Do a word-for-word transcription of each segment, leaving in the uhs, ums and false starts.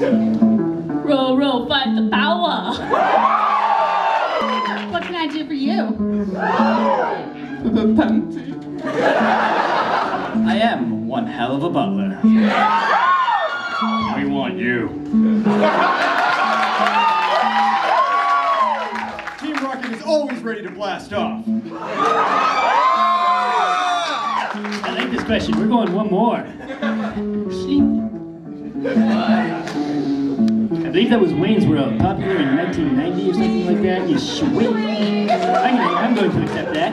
Row, row, fight the power. What can I do for you? The panty. I am one hell of a butler. We want you. Team Rocket is always ready to blast off. I like this question. We're going one more. I believe that was Wayne's World, popular in nineteen ninety or something like that. You sweet. I'm going to accept that.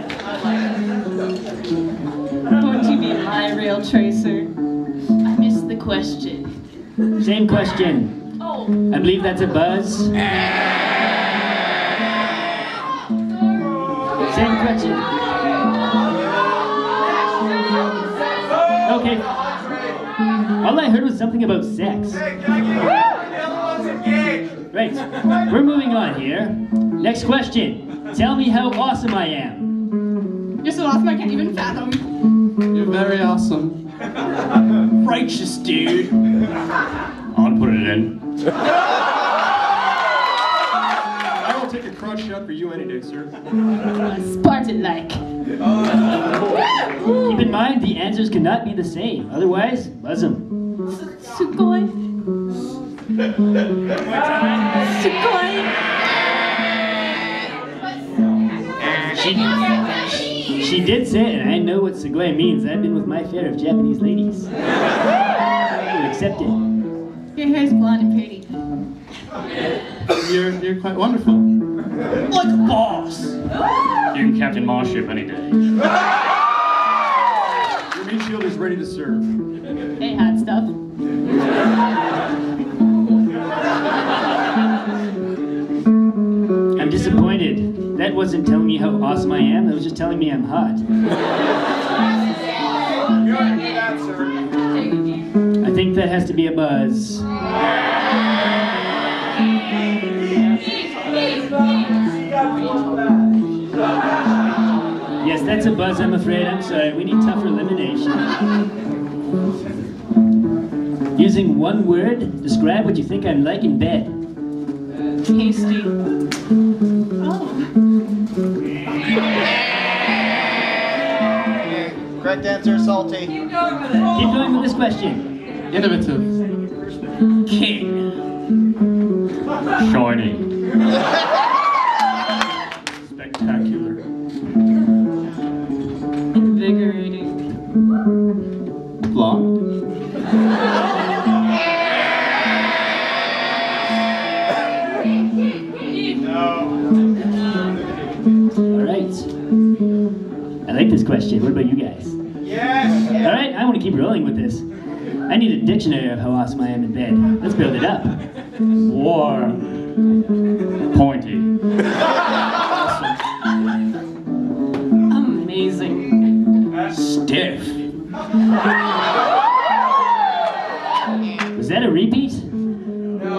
Going to be my rail tracer. I missed the question. Same question. Oh. I believe that's a buzz. Same question. Okay. All I heard was something about sex. Right. We're moving on here. Next question. Tell me how awesome I am. You're so awesome I can't even fathom. You're very awesome. Righteous, dude. I'll put it in. I will take a crotch shot for you any day, sir. Uh, Spartan-like. Uh, Keep in mind, the answers cannot be the same. Otherwise, buzz them. Sukoi. Sukoi. She did say it, and I know what Segoi means. I've been with my fair of Japanese ladies. You accept it. Your hair's blonde and pretty. You're, you're quite wonderful. Like a boss! You can captain my ship any day. Your meat shield is ready to serve. Hey, hot stuff. I'm disappointed. That wasn't telling me how awesome I am, that was just telling me I'm hot. I think that has to be a buzz. Yes, that's a buzz, I'm afraid. I'm sorry, we need tougher elimination. Using one word, describe what you think I'm like in bed. Tasty. Oh. Correct answer, salty. Keep going with it. Keep going with this question. Innovative. King. Shiny. Spectacular. Invigorating. Blonde. No. I like this question. What about you guys? Yes! All right, I want to keep rolling with this. I need a dictionary of how awesome I am in bed. Let's build it up. Warm. Pointy. Amazing. Stiff. Was that a repeat? No.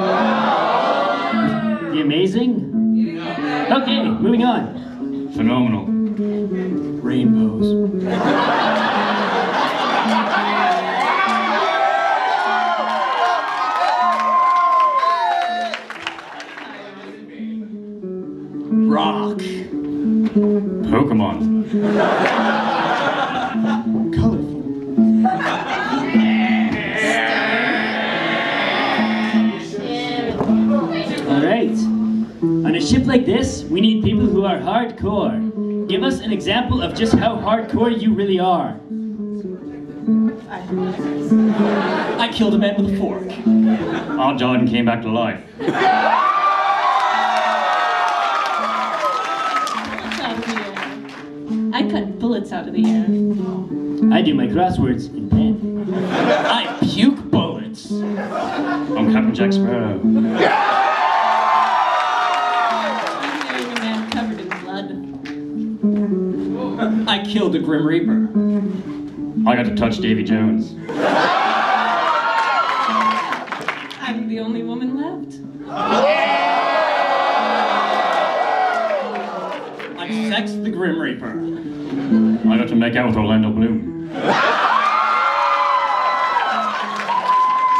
The amazing? No. Okay, moving on. Phenomenal. Rainbows. Rock. Pokemon. Colorful. All right. On a ship like this, we need people who are hardcore. Give us an example of just how hardcore you really are. I killed a man with a fork. Our Jordan came back to life. I cut bullets out of the air. I do my crosswords in pen. I puke bullets. I'm Captain Jack Sparrow. I killed a Grim Reaper. I got to touch Davy Jones. I'm the only woman left. I sexed the Grim Reaper. I got to make out with Orlando Bloom.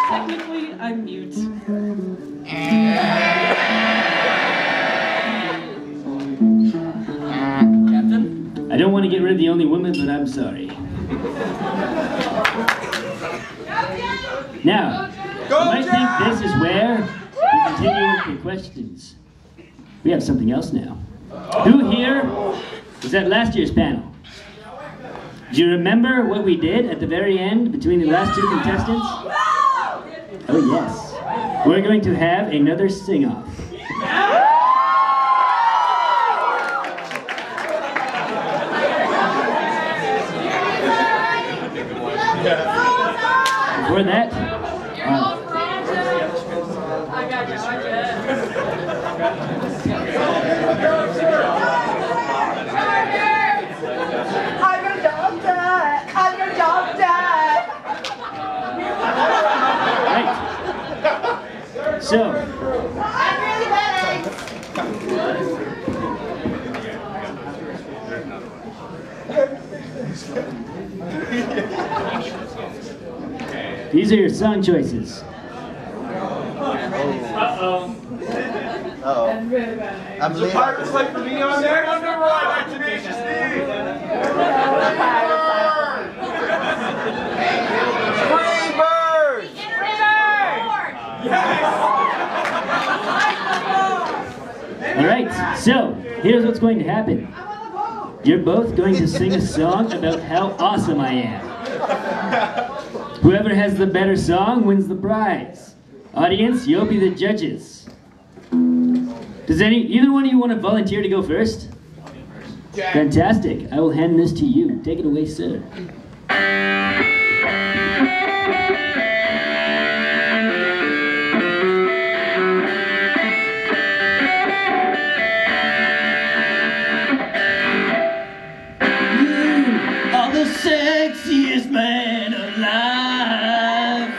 Technically, I I'm mute. Captain? I don't want to get rid of the only woman, but I'm sorry. Now, Go you might down! think this is where we continue with your questions. We have something else now. Who here was at last year's panel? Do you remember what we did at the very end between the last two contestants? Oh yes. We're going to have another sing-off. Before that, uh, So, these are your song choices. Uh-oh. Uh-oh. I'm leaving. Pirates like the me on there. Number one, I tenacious D. Free bird. Free bird. Free bird. Yes. Alright, so, here's what's going to happen. You're both going to sing a song about how awesome I am. Whoever has the better song wins the prize. Audience, you'll be the judges. Does any, either one of you want to volunteer to go first? Fantastic, I will hand this to you. Take it away, sir. Sexiest man alive.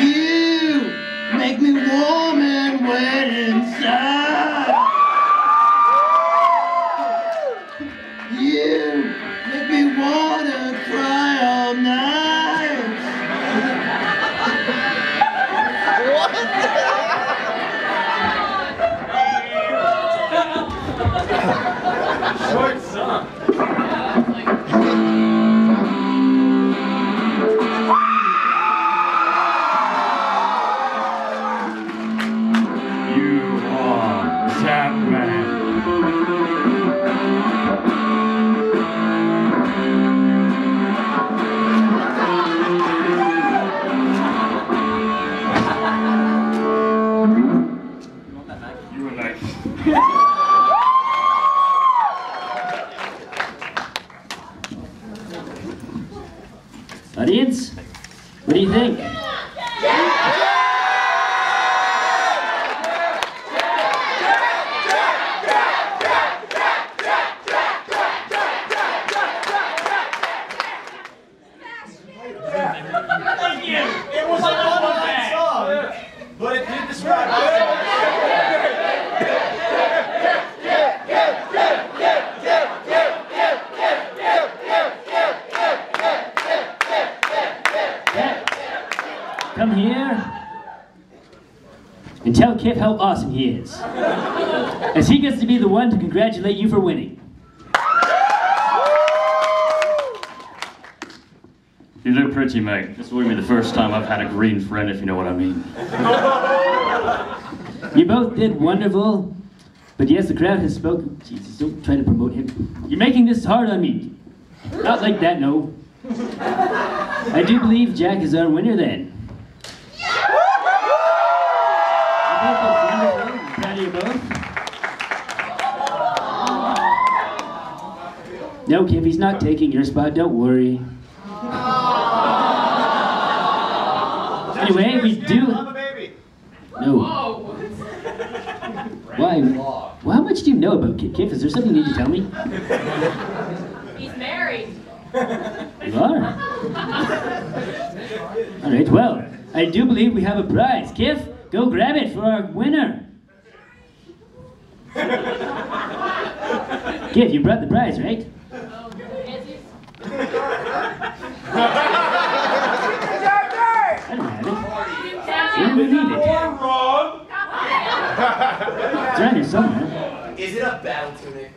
You make me warm and wet inside. You make me wanna cry all night. What? Short song. Audience, what do you think? Yeah! Yeah! Yeah! It was a one-line song, but it did describe Tell Kif how awesome he is, as he gets to be the one to congratulate you for winning. You look pretty, mate. This will be the first time I've had a green friend, if you know what I mean. You both did wonderful, but yes, the crowd has spoken. Jesus, don't try to promote him. You're making this hard on me. Not like that, no. I do believe Jack is our winner then. No, Kip, he's not taking your spot, don't worry. Aww. Anyway, we do... No. Why? Well, how much do you know about Kip? Kip, is there something you need to tell me? He's married. You are? Alright, well, I do believe we have a prize. Kip, go grab it for our winner. Kip, you brought the prize, right? am wrong! It's around here somewhere. Is it a battle tunic?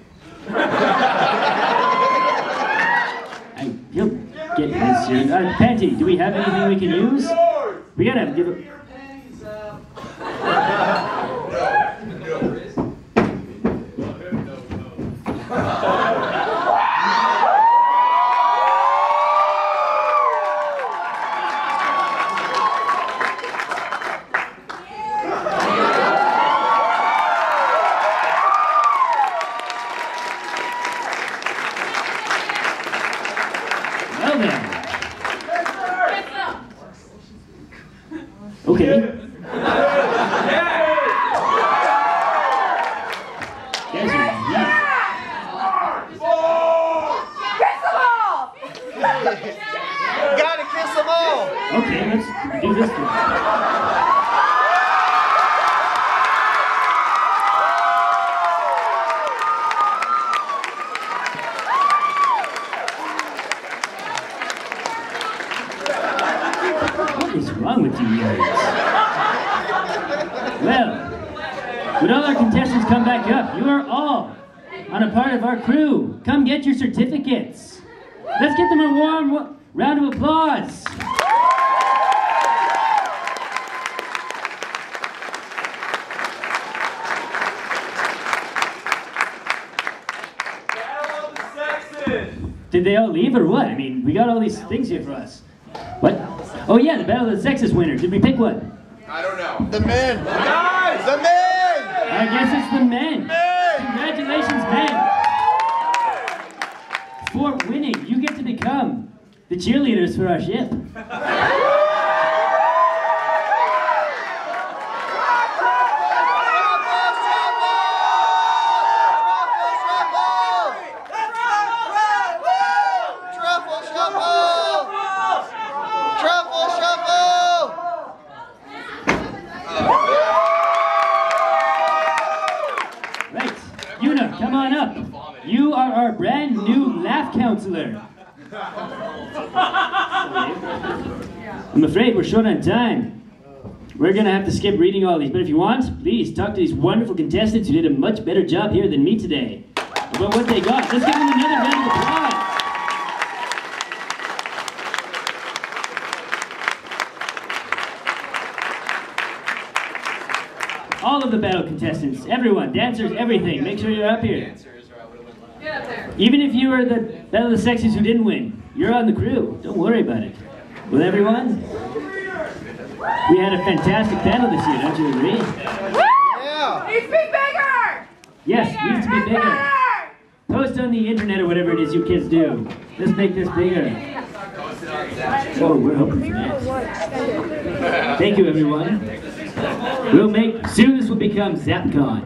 I, you'll get this soon. Uh, Panty, do we have anything we can use? We gotta give a... certificates. Let's give them a warm round of applause. Battle of the Sexes. Did they all leave or what? I mean, we got all these things here for us. What? Oh yeah, the Battle of the Sexes winner. Did we pick one? I don't know. The men. The guys. The men. I guess it's the men. men. Congratulations, men. For winning, you get to become the cheerleaders for our ship. Right, Una, come on up. You are our brand new laugh counselor. I'm afraid we're short on time. We're gonna have to skip reading all these, but if you want, please talk to these wonderful contestants who did a much better job here than me today about what they got. Let's give them another round of applause. All of the battle contestants, everyone, dancers, everything, make sure you're up here. Even if you were the Battle of the Sexes who didn't win, you're on the crew. Don't worry about it. Well, everyone, we had a fantastic battle this year, don't you agree? Woo! Yeah. Needs to be bigger! Yes, bigger. Needs to be bigger. Better. Post on the internet or whatever it is you kids do. Let's make this bigger. Oh, we're hoping for that. Thank you, everyone. We'll make, soon this will become ZapCon.